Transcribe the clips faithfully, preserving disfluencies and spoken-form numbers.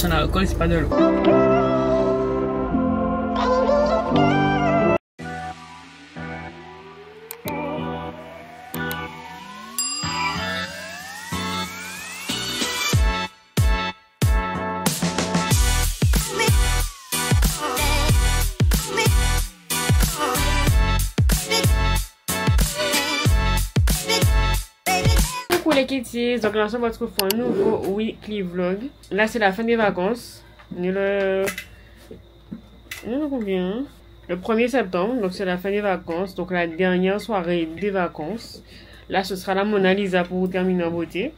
Son alcool c'est pas de l'eau. Les kitties, donc là on se retrouve pour un nouveau weekly vlog. Là c'est la fin des vacances, on est le combien le premier septembre, donc c'est la fin des vacances, donc la dernière soirée des vacances. Là ce sera la Mona Lisa pour terminer en beauté.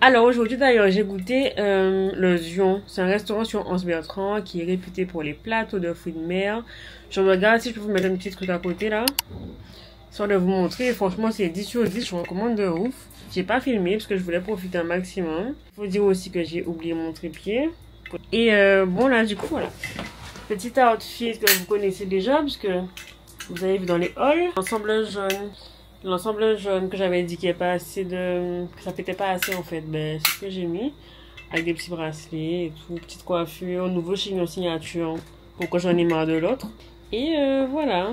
Alors aujourd'hui d'ailleurs j'ai goûté euh, le Zion, c'est un restaurant sur Anse-Bertrand qui est réputé pour les plateaux de fruits de mer. Je regarde si je peux vous mettre un petit truc à côté là, histoire de vous montrer. Franchement c'est dix sur dix, je recommande de ouf. J'ai pas filmé parce que je voulais profiter un maximum. Faut dire aussi que j'ai oublié mon trépied. Et euh, bon là du coup voilà, petit outfit que vous connaissez déjà puisque vous avez vu dans les halls. L'ensemble jaune, l'ensemble jaune que j'avais dit qu'il n'y avait pas assez de... que ça pétait pas assez en fait, ben c'est ce que j'ai mis. Avec des petits bracelets et tout, petite coiffure, nouveau chignon signature. Pourquoi j'en ai marre de l'autre. Et euh, voilà.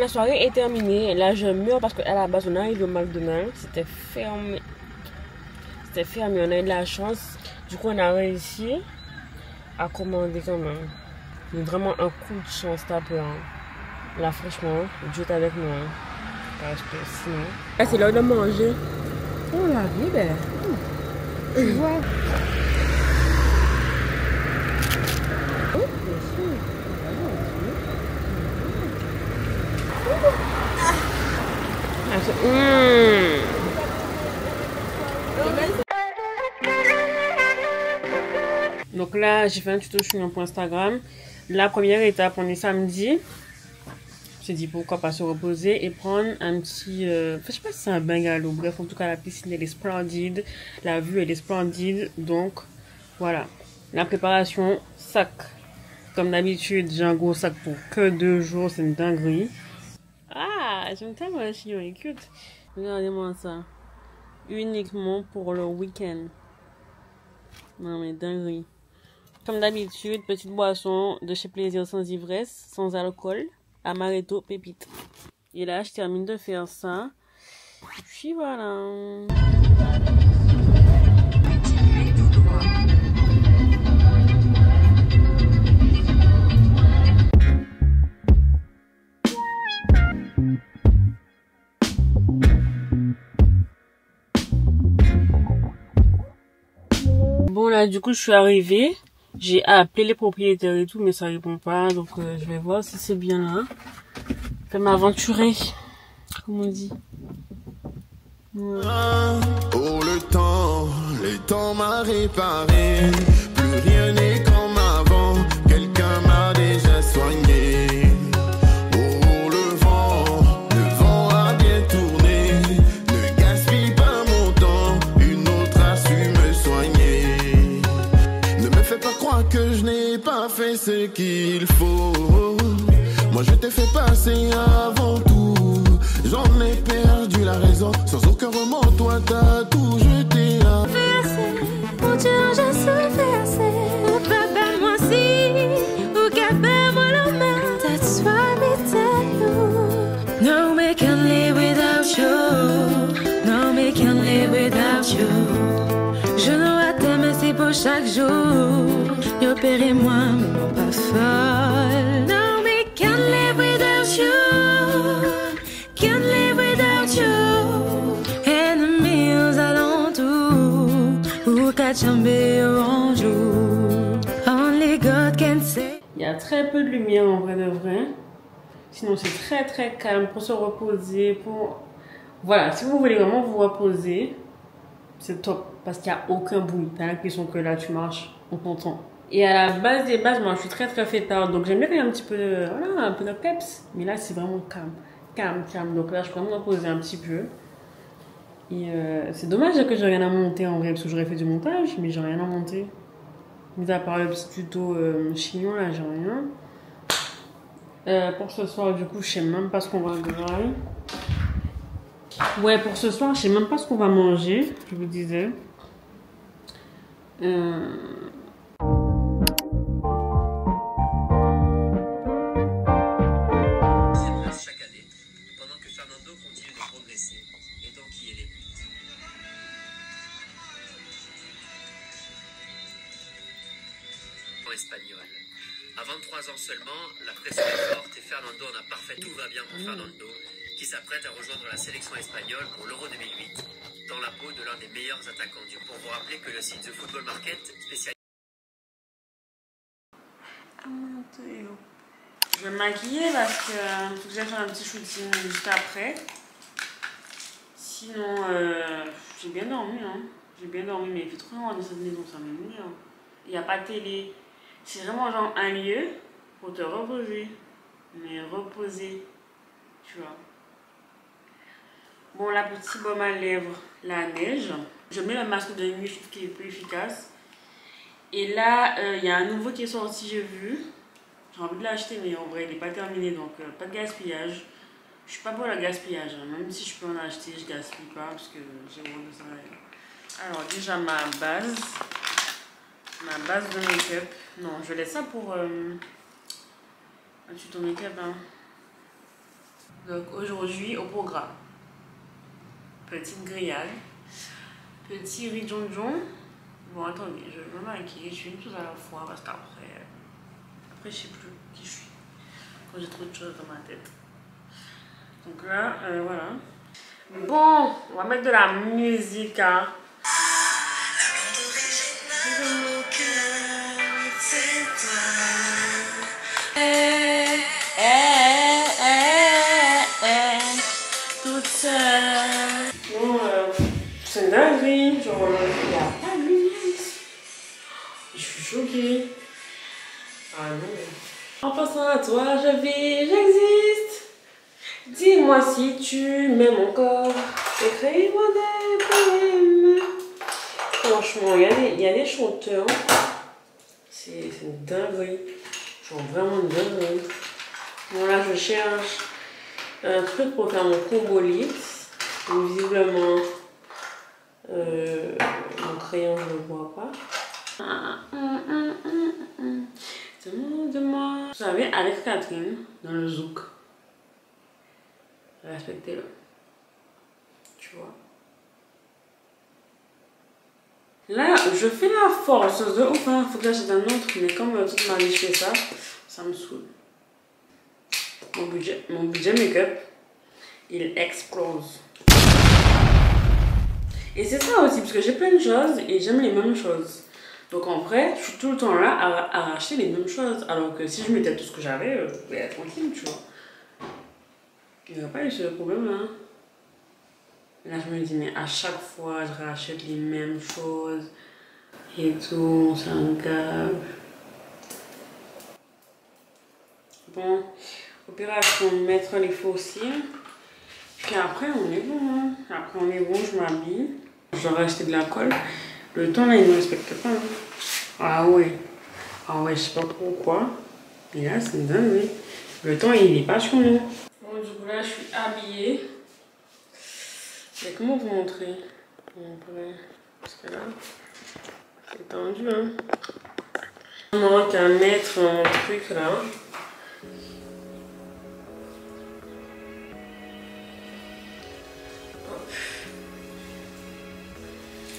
La soirée est terminée, là je meurs parce qu'à la base on arrive au McDonald's, c'était fermé, c'était fermé, on a eu de la chance, du coup on a réussi à commander quand même, mais vraiment un coup de chance tapé, hein. Là franchement, Dieu est avec nous, hein. Parce que sinon, là c'est l'heure de manger, oh la vie belle, mmh. Tu vois, oh, bien sûr. Mmh. Donc là j'ai fait un tuto chouillon pour Instagram. La première étape, on est samedi, j'ai dit pourquoi pas se reposer et prendre un petit euh, je sais pas si c'est un bungalow, bref en tout cas la piscine elle est splendide, la vue elle est splendide, donc voilà la préparation sac. Comme d'habitude, j'ai un gros sac pour que deux jours, c'est une dinguerie. Ah, j'aime tellement le chignon, il est cute. Regardez-moi ça. Uniquement pour le week-end. Non mais dinguerie. Comme d'habitude, petite boisson de chez Plaisir sans ivresse, sans alcool, amaretto, pépite. Et là, je termine de faire ça. Puis voilà. Bon là, du coup, je suis arrivée. J'ai appelé les propriétaires et tout, mais ça répond pas. Donc euh, je vais voir si c'est bien là. Je vais m'aventurer, comme on dit. Ouais. Pour le temps, le temps m'a réparé. Plus rien n'est comme avant. Quelqu'un m'a déjà soigné. Oh, le vent, le vent a bien tourné. Ne gaspille pas mon temps. Une autre a su me soigner. Ne me fais pas croire que je n'ai pas fait ce qu'il faut. Moi je t'ai fait passer avant tout. J'en ai perdu la raison. Sans aucun remords, toi t'as tout jeté à verser. Mon Dieu, j'ai souffert. Ou papa, moi si. Ou capable, moi la main. That's why we tell you. No, we can live without you. No, we can live without you. Je ne vois t'aimer si pour chaque jour. Yo, père et moi, mais non pas folle. No. Can't live without you, can't live without you. Ennemis aux alentours, ou Kachambe orange. Only God can say. Il y a très peu de lumière en vrai de vrai. Sinon c'est très très calme pour se reposer. Pour... Voilà, si vous voulez vraiment vous reposer, c'est top. Parce qu'il n'y a aucun bruit. T'as l'impression que là tu marches, on t'entend. Et à la base des bases, moi je suis très très fêtarde, donc j'aime bien qu'il y ait un petit peu de, voilà, un peu de peps. Mais là c'est vraiment calme, calme, calme. Donc là je peux me reposer un petit peu. Et euh, c'est dommage que j'ai rien à monter en vrai, parce que j'aurais fait du montage, mais j'ai rien à monter. Mis à part le petit tuto euh, chignon, là j'ai rien. Euh, pour ce soir, du coup, je sais même pas ce qu'on va manger. Ouais, pour ce soir, je sais même pas ce qu'on va manger, je vous disais. Euh... espagnol. À vingt-trois ans seulement, la pression est forte et Fernando en a parfait. Tout va bien pour Fernando, qui s'apprête à rejoindre la sélection espagnole pour l'Euro deux mille huit, dans la peau de l'un des meilleurs attaquants du monde. Pour vous rappeler que le site The Football Market, spécialisé... Je vais me maquiller parce que je vais faire un petit shooting juste après. Sinon, euh, j'ai bien dormi, hein. J'ai bien dormi, mais il fait trop loin dans cette maison, ça m'énerve. Il n'y a pas de télé. C'est vraiment genre un lieu pour te reposer, mais reposer, tu vois. Bon, la petite baume à lèvres, la neige. Je mets le masque de nuit, je trouve qu'il est plus efficace. Et là, il euh, y a un nouveau qui est sorti, j'ai vu. J'ai envie de l'acheter, mais en vrai, il n'est pas terminé, donc euh, pas de gaspillage. Je suis pas pour le gaspillage, hein. Même si je peux en acheter, je gaspille pas, parce que j'ai besoin de ça. Alors déjà, ma base... Ma base de make-up. Non, je laisse ça pour euh, un tuto make-up. Hein. Donc aujourd'hui, au programme. Petite grillade. Petit ridjonjon. Bon, attendez, je vais me maquiller. Je fais une chose à la fois parce qu'après, euh, après, je sais plus qui je suis. Quand j'ai trop de choses dans ma tête. Donc là, euh, voilà. Bon, on va mettre de la musique. Hein. C'est dingue, genre il n'y a pas de lumière. Je suis choquée. Ah non. En pensant à toi, je vis, j'existe. Dis-moi si tu m'aimes encore. Écris-moi des poèmes. Franchement, il y, y a des chanteurs. C'est une dinguerie. J'en vraiment une bonne. Hein. Bon, là, je cherche un truc pour faire mon combo lisse. Visiblement, euh, mon crayon, je ne le vois pas. Demande-moi. Vous savez, avec Catherine, dans le zouk. Respectez-le. Tu vois. Là, je fais la force de ouf, hein, faut que j'achète un autre, mais comme euh, toute ma vie je fais ça, ça me saoule. Mon budget, mon budget make-up, il explose. Et c'est ça aussi, parce que j'ai plein de choses et j'aime les mêmes choses. Donc en vrai, je suis tout le temps là à, à acheter les mêmes choses, alors que si je mettais tout ce que j'avais, euh, je pouvais être tranquille, tu vois. Il n'y a pas eu ce problème là. Hein. Là, je me dis, mais à chaque fois, je rachète les mêmes choses et tout, on s'engage. Bon, au pire, il faut mettre les faux cils. Puis après, on est bon. Hein. Après, on est bon, je m'habille. Je dois acheter de la colle. Le temps, là, il ne respecte pas. Hein. Ah ouais. Ah ouais, je sais pas pourquoi. Mais là, c'est dingue. Oui. Le temps, il n'est pas sur nous. Bon, du coup, là, je suis habillée. Mais comment vous montrer? Parce que là, c'est tendu, hein. Il manque à mettre un truc là. Vous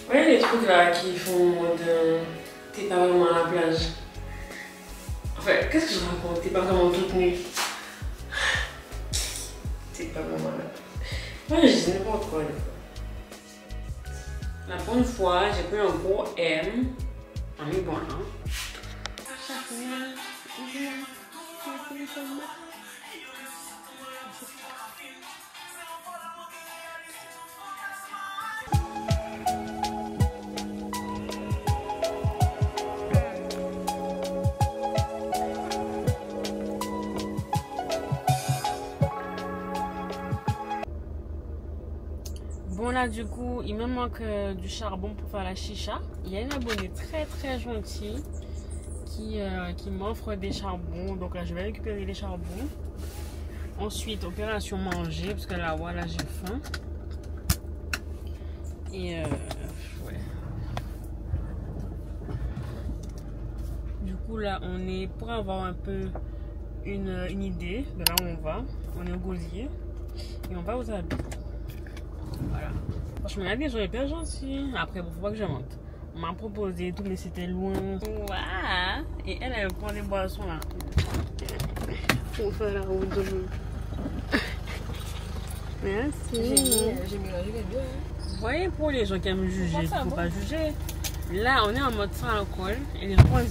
voyez les trucs là qui font mode euh, t'es pas vraiment à la plage. Enfin, qu'est-ce que je raconte? T'es pas vraiment toute nue. T'es pas vraiment à la plage. Moi je dis n'importe quoi. La bonne fois, j'ai pris un gros M. On est bon, hein? Bon là du coup, il me manque euh, du charbon pour faire la chicha. Il y a une abonnée très très gentille qui, euh, qui m'offre des charbons. Donc là je vais récupérer les charbons. Ensuite opération manger parce que là voilà j'ai faim. Et euh, ouais. Du coup là on est pour avoir un peu une, une idée de là où on va. On est au Gosier et on va aux habits. Voilà. Franchement, là, les gens sont hyper gentils. Après, bon, faut pas que je monte. On m'a proposé tout, mais c'était loin. Ouah. Et elle, elle prend les boissons là. Pour faire la route de l'eau. Merci. J'ai mélangé les deux. Vous voyez, pour les gens qui aiment juger, il faut pas juger. Là, on est en mode sans alcool. Et les points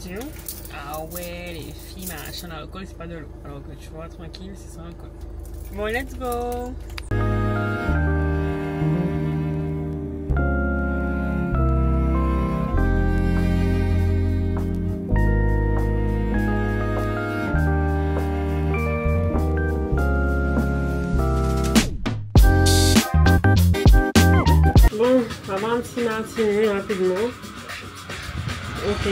ah ouais, les filles, machin, l'alcool, c'est pas de l'eau. Alors que tu vois, tranquille, c'est sans alcool. Bon, let's go. Un petit martini rapidement. Ok.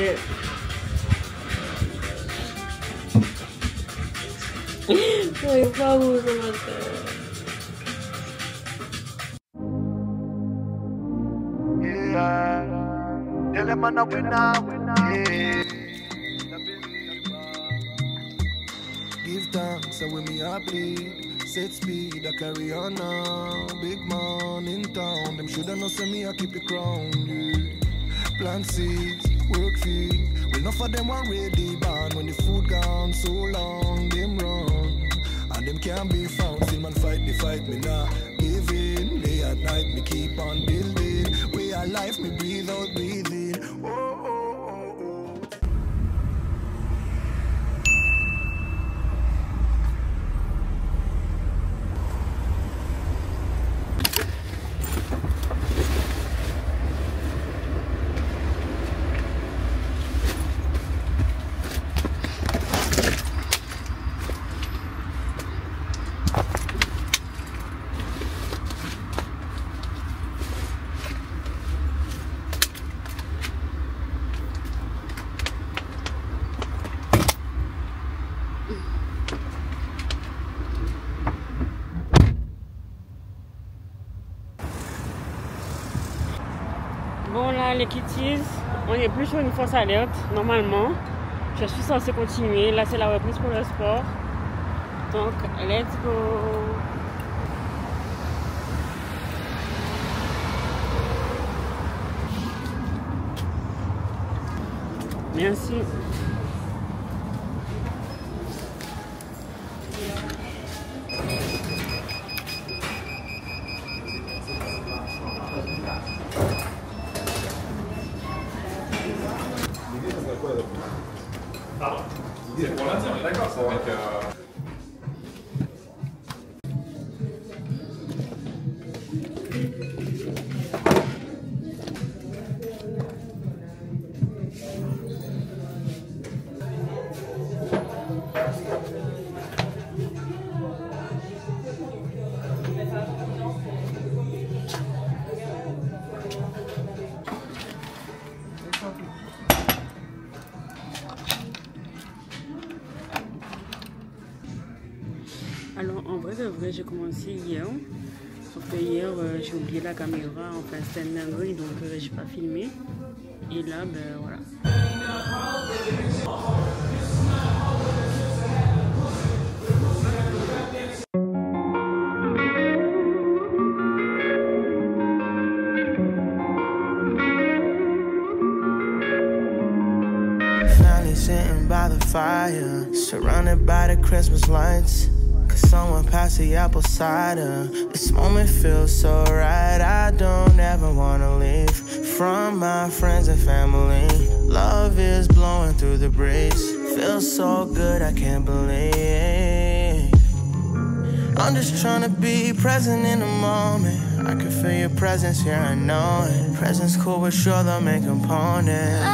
Je ne sais pas où je m'attends. Give thanks and we me happy. Set speed, I carry on now. Big man in town. Them shoulda know say me, I keep it crown. Yeah. Plant seeds, work feed. Well, enough of them already banned. When the food gone so long, them run. And them can't be found. Still man fight, they fight me now. Nah, give in, day and night, me keep on building. Way of life, me breathe out, breathing. Oh, oh, oh, oh. les kitties, on est plus sur une fausse alerte, normalement. Je suis censée continuer. Là, c'est la reprise pour le sport. Donc, let's go! Merci. Pardon? C'est pour lundi, on est d'accord, ça va être... Alors en vrai de vrai, j'ai commencé hier, sauf que hier euh, j'ai oublié la caméra, enfin c'était un dinguerie, donc euh, j'ai pas filmé, et là ben voilà. Finally sitting by the fire, surrounded by the Christmas lights. Someone pass the apple cider. This moment feels so right. I don't ever wanna leave from my friends and family. Love is blowing through the breeze. Feels so good, I can't believe. I'm just trying to be present in the moment. I can feel your presence here, I know it. Presence cool, but sure the main component.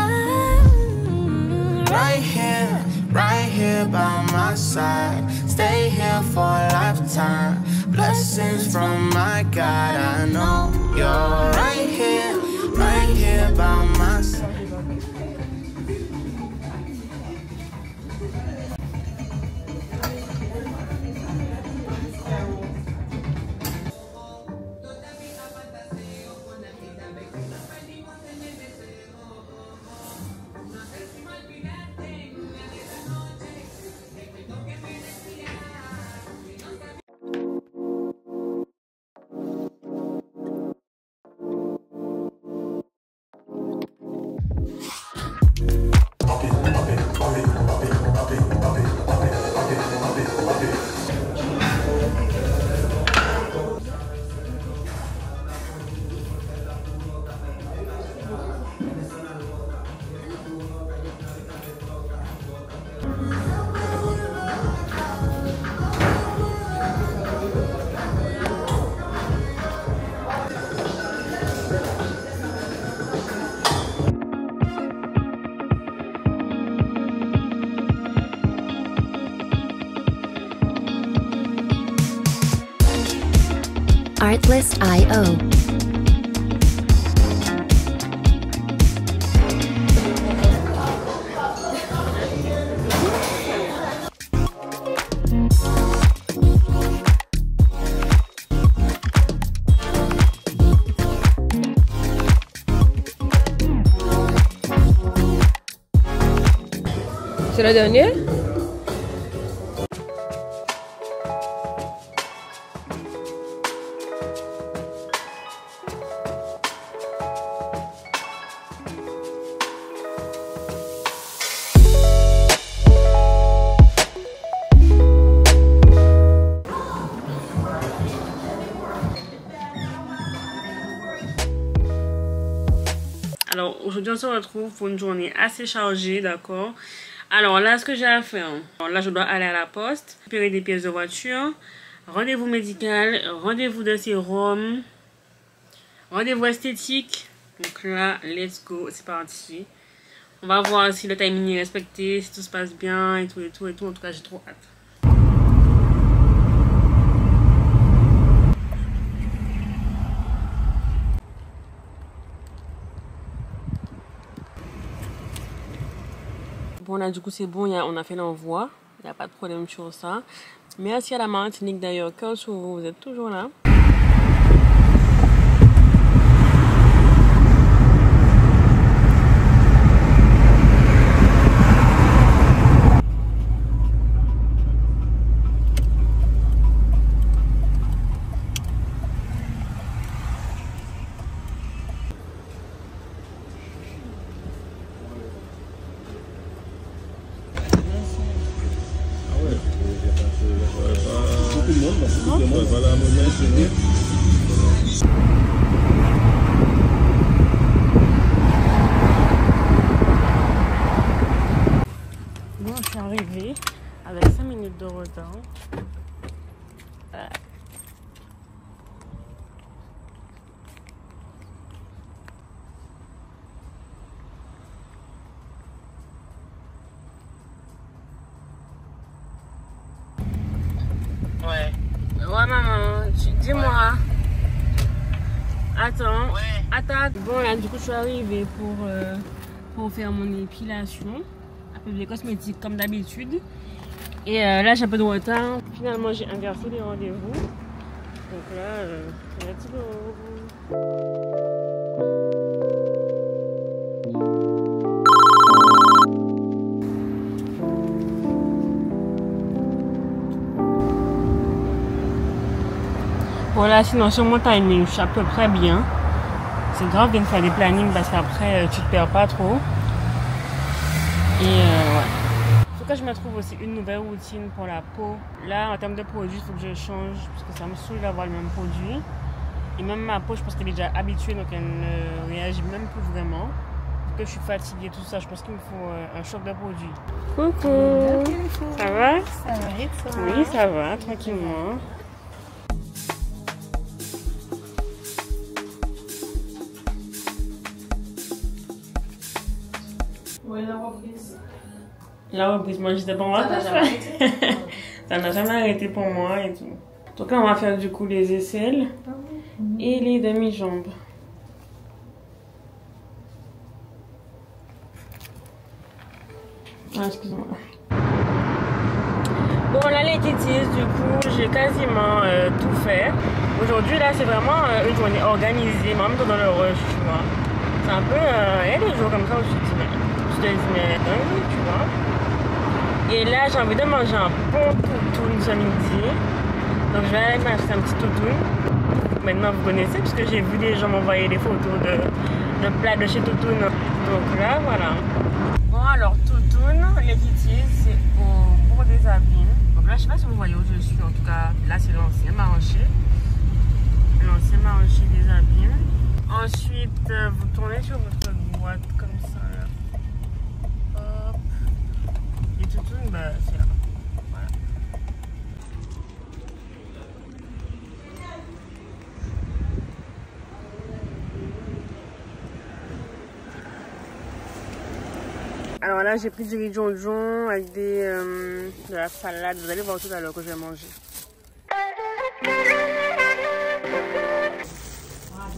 Right here, right here by my side. Stay here for a lifetime. Blessings from my God. I know you're right here, right here by my side. Artlist point i o C'est la dernière? Alors aujourd'hui on se retrouve pour une journée assez chargée, d'accord? Alors là, ce que j'ai à faire, alors là, je dois aller à la poste, récupérer des pièces de voiture, rendez-vous médical, rendez-vous de sérum, rendez-vous esthétique. Donc là, let's go, c'est parti. On va voir si le timing est respecté, si tout se passe bien et tout et tout et tout. En tout cas, j'ai trop hâte. Bon là du coup c'est bon, on a fait l'envoi, il n'y a pas de problème sur ça. Merci à la Martinique d'ailleurs, quand vous, vous êtes toujours là. le monde. Parce que non. Tout le monde. Voilà, moi, bien sûr. Bon, je suis arrivée avec cinq minutes de retard. Ouais. Ouais, maman, dis-moi. Ouais. Attends. Ouais. Attends. Bon, là, du coup, je suis arrivée pour, euh, pour faire mon épilation. Avec les cosmétiques, comme d'habitude. Et euh, là, j'ai un peu de retard. Finalement, j'ai inversé les rendez-vous. Donc là, euh, let's go. Voilà, sinon sur mon timing, je suis à peu près bien. C'est grave de me faire des plannings parce qu'après, tu te perds pas trop. Et euh, ouais. En tout cas, je me trouve aussi une nouvelle routine pour la peau. Là, en termes de produits, il faut que je change parce que ça me saoule d'avoir le même produit. Et même ma peau, je pense qu'elle est déjà habituée, donc elle ne réagit même plus vraiment. Parce que je suis fatiguée, tout ça, je pense qu'il me faut un choc de produits. Coucou! Ça va? Ça va et toi? Oui, ça va, tranquillement. La reprise. La reprise, moi j'étais bon. Ça n'a jamais arrêté pour moi et tout. Donc là on va faire du coup les aisselles et les demi-jambes. Ah, excuse-moi. Bon là les kitties, du coup j'ai quasiment euh, tout fait. Aujourd'hui là c'est vraiment euh, une journée organisée, même dans le rush, tu vois. C'est un peu... Euh, il y a des jours comme ça où je suis timide. Je te dis, mais dingue, tu vois. Et là, j'ai envie de manger un bon toutoune ce midi. Donc, je vais aller m'acheter un petit toutoune. Maintenant, vous connaissez, parce que j'ai vu des gens m'envoyer des photos de, de plats de chez Toutoune. Donc là, voilà. Bon, alors, Toutoune, les kitties, c'est au bourg des Abbines. Donc là, je sais pas si vous voyez où je suis. En tout cas, là, c'est l'ancien marché. L'ancien marché des Abbines. Ensuite, vous tournez sur votre droite, comme ça. Toutoune, bah, c'est là. Voilà. Alors là, j'ai pris du riz jonjon avec des, euh, de la salade. Vous allez voir tout à l'heure que je vais manger. Ah,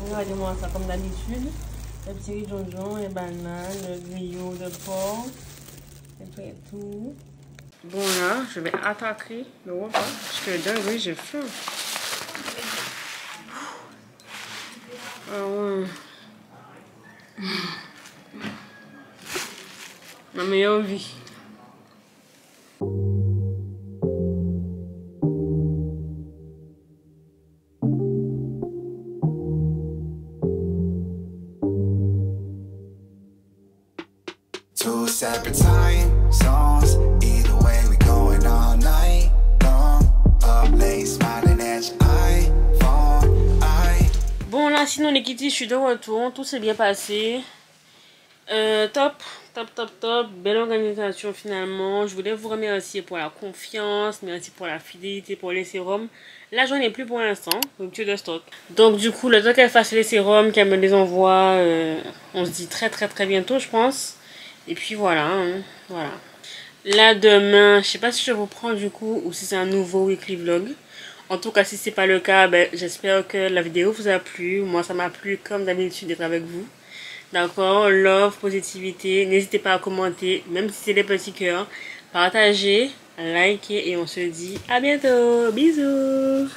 regardez-moi ça comme d'habitude. Le petit riz jonjon, les bananes, le grillot de porc. Et tout. Bon là, je vais attaquer le repas parce que dingue, oui, j'ai faim. Ah ouais. Ma meilleure vie. Two separate time zones. Either way, we going all night long. Up late, smiling at your iPhone. I... Bon là, sinon les kitties, je suis de retour. Tout s'est bien passé. Euh, top, top, top, top. Belle organisation finalement. Je voulais vous remercier pour la confiance. Merci pour la fidélité, pour les sérums. Là, j'en ai plus pour l'instant. Rupture de stock. Donc du coup, le temps qu'elle fasse les sérums, qu'elle me les envoie, euh, on se dit très, très, très bientôt, je pense. Et puis voilà, hein, voilà. Là demain, je sais pas si je reprends du coup ou si c'est un nouveau weekly vlog. En tout cas, si c'est pas le cas, ben, j'espère que la vidéo vous a plu. Moi, ça m'a plu comme d'habitude d'être avec vous. D'accord, love, positivité. N'hésitez pas à commenter, même si c'est des petits cœurs. Partagez, likez et on se dit à bientôt. Bisous.